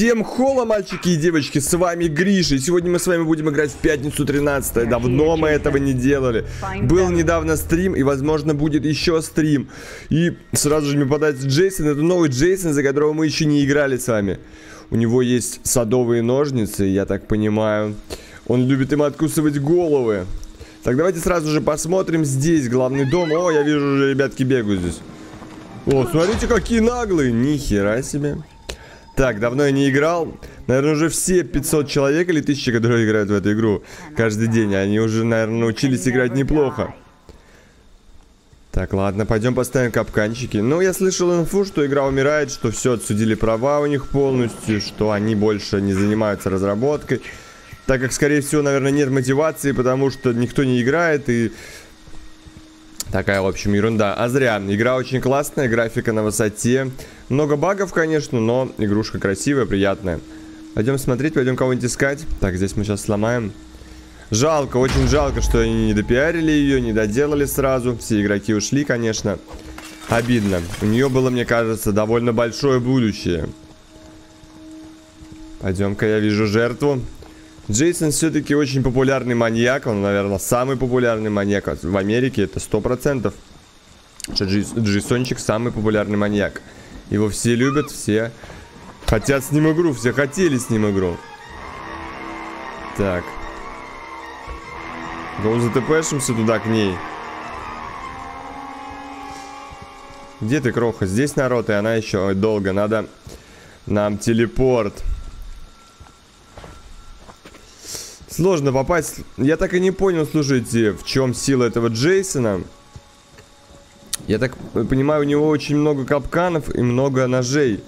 Всем холо, мальчики и девочки, с вами Гриша. И сегодня мы с вами будем играть в пятницу 13-е. Давно мы этого не делали. Был недавно стрим, и, возможно, будет еще стрим. И сразу же мне попадается Джейсон. Это новый Джейсон, за которого мы еще не играли с вами. У него есть садовые ножницы, я так понимаю. Он любит им откусывать головы. Так, давайте сразу же посмотрим здесь, главный дом. О, я вижу уже, ребятки, бегают здесь. О, смотрите, какие наглые. Нихера себе. Так, давно я не играл. Наверное, уже все 500 человек или 1000, которые играют в эту игру каждый день. Они уже, наверное, научились играть неплохо. Так, ладно, пойдем поставим капканчики. Ну, я слышал инфу, что игра умирает, что все, отсудили права у них полностью, что они больше не занимаются разработкой. Так как, скорее всего, наверное, нет мотивации, потому что никто не играет и... Такая, в общем, ерунда. А зря. Игра очень классная, графика на высоте. Много багов, конечно, но игрушка красивая, приятная. Пойдем смотреть, пойдем кого-нибудь искать. Так, здесь мы сейчас сломаем. Жалко, очень жалко, что они не допиарили ее, не доделали сразу. Все игроки ушли, конечно. Обидно. У нее было, мне кажется, довольно большое будущее. Пойдем-ка, я вижу жертву. Джейсон все-таки очень популярный маньяк. Он, наверное, самый популярный маньяк в Америке, это 100%. Джейсончик самый популярный маньяк. Его все любят, все хотят с ним игру, все хотели с ним игру. Так. Гоу, затпшимся туда к ней. Где ты, кроха? Здесь народ, и она еще. Ой, долго, надо нам телепорт. Сложно попасть. Я так и не понял, слушайте, в чем сила этого Джейсона. Я так понимаю, у него очень много капканов и много ножей.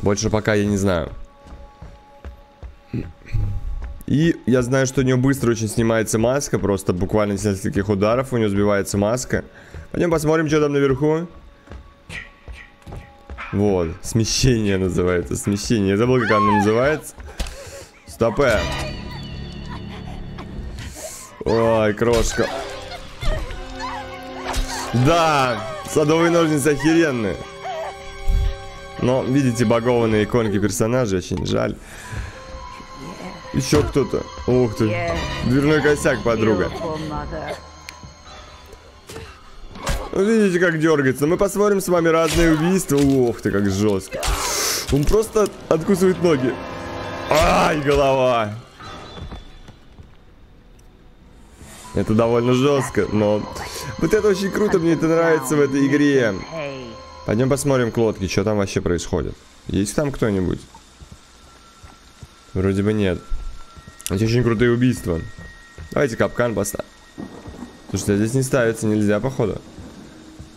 Больше пока я не знаю. И я знаю, что у него быстро очень снимается маска. Просто буквально с нескольких ударов у него сбивается маска. Пойдем посмотрим, что там наверху. Вот, смещение называется, смещение. Я забыл, как оно называется. Стопэ. Ой, крошка. Да, садовые ножницы охеренные. Но, видите, багованные иконки персонажей, очень жаль. Еще кто-то. Ух ты, дверной косяк, подруга. Видите, как дергается. Мы посмотрим с вами разные убийства. Ох ты, как жестко. Он просто откусывает ноги. Ай, голова. Это довольно жестко, но... Вот это очень круто, мне это нравится в этой игре. Пойдем посмотрим к лодке, что там вообще происходит. Есть там кто-нибудь? Вроде бы нет. Это очень крутые убийства. Давайте капкан поставим. Слушайте, здесь не ставится, нельзя, походу.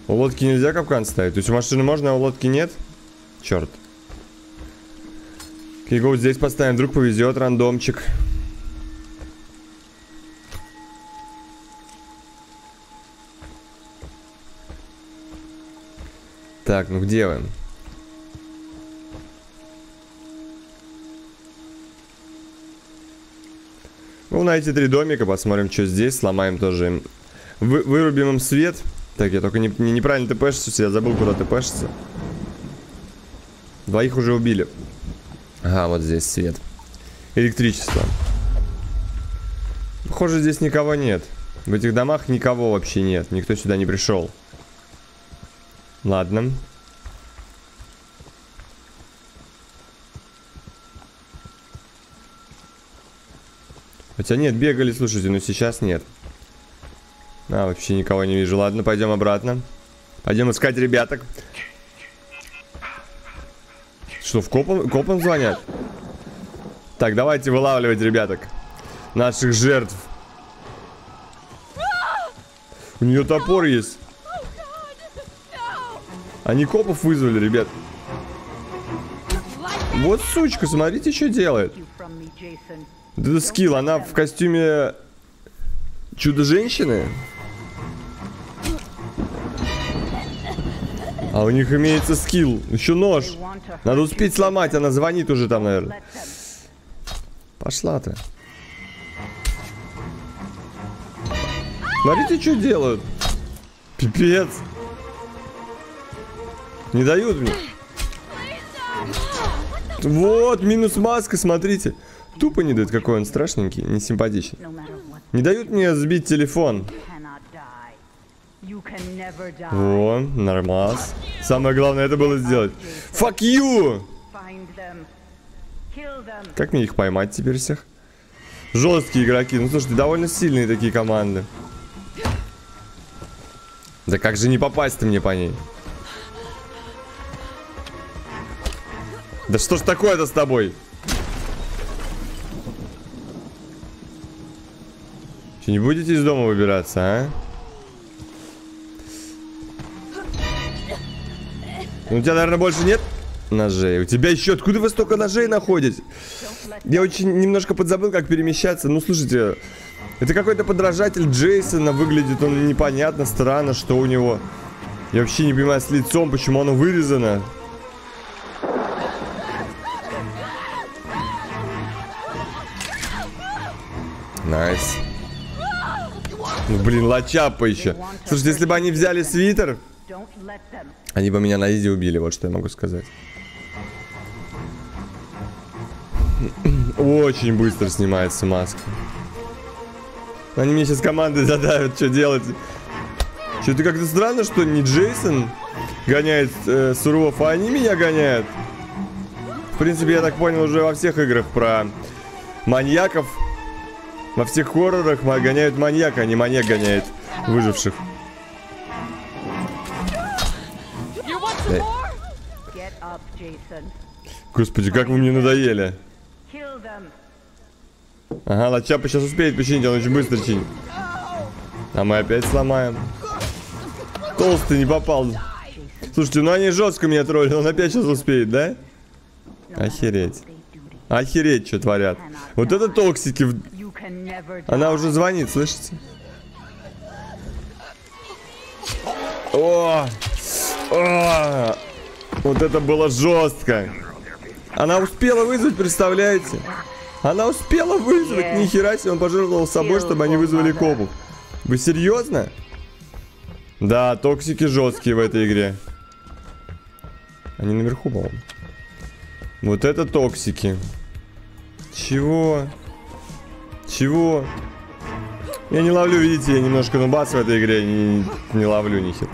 У лодки нельзя капкан ставить. То есть у машины можно, а у лодки нет? Черт. Окей, гоу, здесь поставим. Вдруг повезет, рандомчик. Так, ну где вы? Ну, на эти три домика посмотрим, что здесь. Сломаем тоже им. Вырубим им свет. Так, я только неправильно тпшусь, я забыл, куда тпшиться. Двоих уже убили. Ага, вот здесь свет. Электричество. Похоже, здесь никого нет. В этих домах никого вообще нет. Никто сюда не пришел. Ладно. Хотя нет, бегали, слушайте, но сейчас нет. А, вообще никого не вижу. Ладно, пойдем обратно. Пойдем искать ребяток. Что, в копам звонят? Так, давайте вылавливать ребяток. Наших жертв. У нее топор есть. Они копов вызвали, ребят. Вот сучка, смотрите, что делает. Это скилл, она в костюме Чудо-женщины. А у них имеется скилл. Еще нож. Надо успеть сломать. Она звонит уже там, наверное. Пошла ты. Смотрите, что делают. Пипец. Не дают мне. Вот, минус маска, смотрите. Тупо не дают, какой он страшненький, несимпатичный. Не дают мне сбить телефон. О, нормас. Самое главное это было сделать. Fuck you! Как мне их поймать теперь всех? Жесткие игроки. Ну слушайте, довольно сильные такие команды. Да как же не попасть-то мне по ней? Да что ж такое-то с тобой? Че, не будете из дома выбираться, а? Ну, у тебя, наверное, больше нет ножей. У тебя еще... Откуда вы столько ножей находите? Я очень немножко подзабыл, как перемещаться. Ну, слушайте, это какой-то подражатель Джейсона. Выглядит он непонятно, странно, что у него... Я вообще не понимаю с лицом, почему оно вырезано. Найс. Ну, блин, лачапа еще. Слушайте, если бы они взяли свитер, они бы меня на изи убили, вот что я могу сказать. Очень быстро снимается маска. Они мне сейчас команды задавят, что делать. Что-то как-то странно, что не Джейсон гоняет суров, а они меня гоняют. В принципе, я так понял уже во всех играх про маньяков. Во всех хоррорах гоняют маньяка, а не маньяк гоняет выживших. Господи, как вы мне надоели. Ага, лачапа сейчас успеет починить, он очень быстро чинит. А мы опять сломаем. Толстый не попал. Слушайте, ну они жестко меня троллили, он опять сейчас успеет, да? Охереть. Охереть, что творят. Вот это токсики. Она уже звонит, слышите? О! О! Вот это было жестко. Она успела вызвать, представляете? Она успела вызвать, ни хера себе, он пожертвовал собой, чтобы они вызвали копов. Вы серьезно? Да, токсики жесткие в этой игре. Они наверху, по-моему. Вот это токсики. Чего? Чего? Я не ловлю, видите, я немножко нубас в этой игре, не ловлю нихера.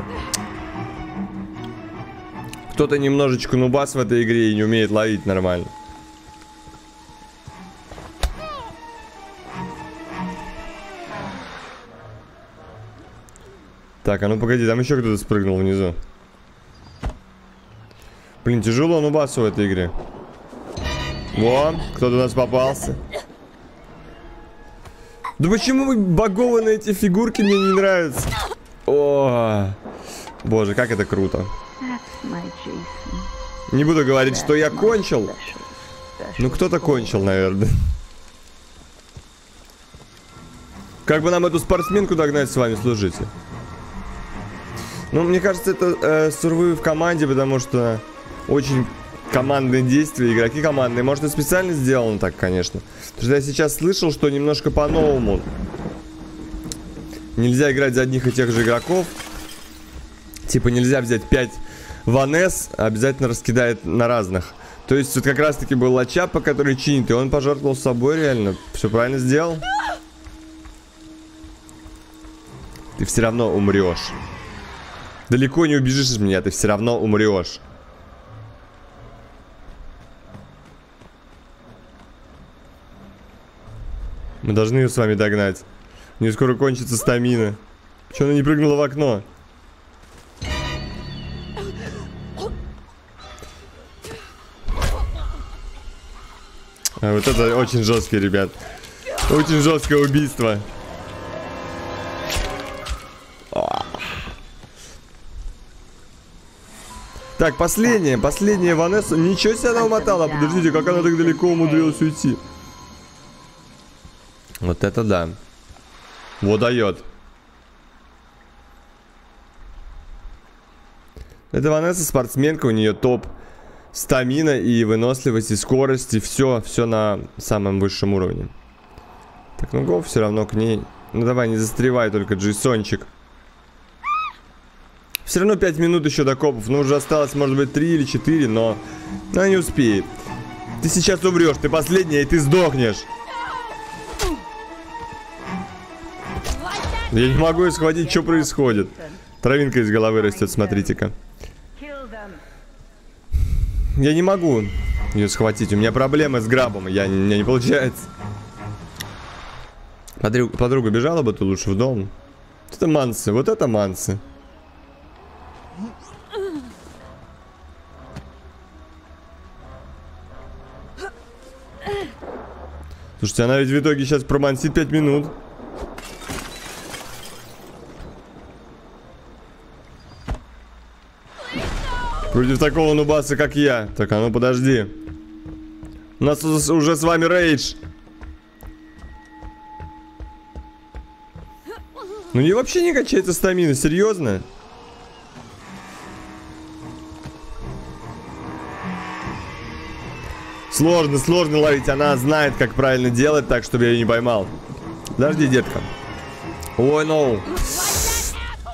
Кто-то немножечко нубас в этой игре и не умеет ловить нормально. Так, а ну погоди, там еще кто-то спрыгнул внизу. Блин, тяжело нубасу в этой игре. Во, кто-то у нас попался. Да почему багованные эти фигурки мне не нравятся? О, боже, как это круто. Не буду говорить, что я кончил. Ну, кто-то кончил, наверное. Как бы нам эту спортсменку догнать с вами, слушайте? Ну, мне кажется, это сурвы в команде, потому что очень командные действия, игроки командные. Может, и специально сделано так, конечно. Потому что я сейчас слышал, что немножко по-новому. Нельзя играть за одних и тех же игроков. Типа нельзя взять 5 Ванесс, обязательно раскидает на разных. То есть вот как раз-таки был лачапа, который чинит, и он пожертвовал собой реально. Все правильно сделал. Ты все равно умрешь. Далеко не убежишь от меня, ты все равно умрешь. Мы должны ее с вами догнать. У нее скоро кончится стамина. Почему она не прыгнула в окно? А вот это очень жесткие, ребят. Очень жесткое убийство. Так, последняя Ванесса. Ничего себе она умотала. Подождите, как она так далеко умудрилась уйти? Вот это да. Вот дает. Это Ванесса спортсменка, у нее топ стамина и выносливость, и скорость, и все на самом высшем уровне. Так, ну гоу все равно к ней. Ну давай, не застревай только, Джейсончик. Все равно 5 минут еще до копов. Ну, уже осталось, может быть, 3 или 4, но... Она не успеет. Ты сейчас умрешь, ты последняя, и ты сдохнешь. Я не могу схватить, что происходит. Травинка из головы растет, смотрите-ка. Я не могу ее схватить. У меня проблемы с грабом. У меня не получается. Подруга бежала бы, то лучше в дом. Это мансы, вот это мансы. Слушайте, она ведь в итоге сейчас промансит 5 минут. Против такого нубаса, как я. Так, а ну подожди. У нас уже с вами рейдж. Ну и вообще не качается стамина, серьезно? Сложно, сложно ловить. Она знает, как правильно делать, так, чтобы я ее не поймал. Подожди, детка. Ой, no.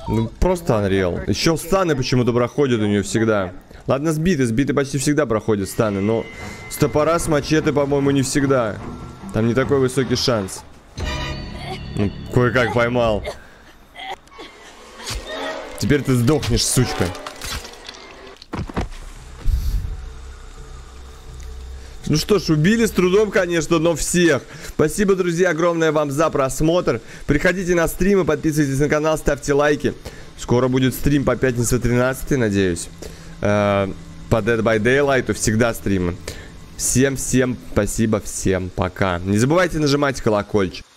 Ну, просто unreal. Еще станы почему-то проходят у нее всегда. Ладно, сбиты почти всегда проходят станы, но с топора, с мачете, по-моему, не всегда. Там не такой высокий шанс. Ну, кое-как поймал. Теперь ты сдохнешь, сучка. Ну что ж, убили с трудом, конечно, но всех. Спасибо, друзья, огромное вам за просмотр. Приходите на стримы, подписывайтесь на канал, ставьте лайки. Скоро будет стрим по пятницу 13, надеюсь. По Dead by Daylight всегда стримы. Всем спасибо, всем пока. Не забывайте нажимать колокольчик.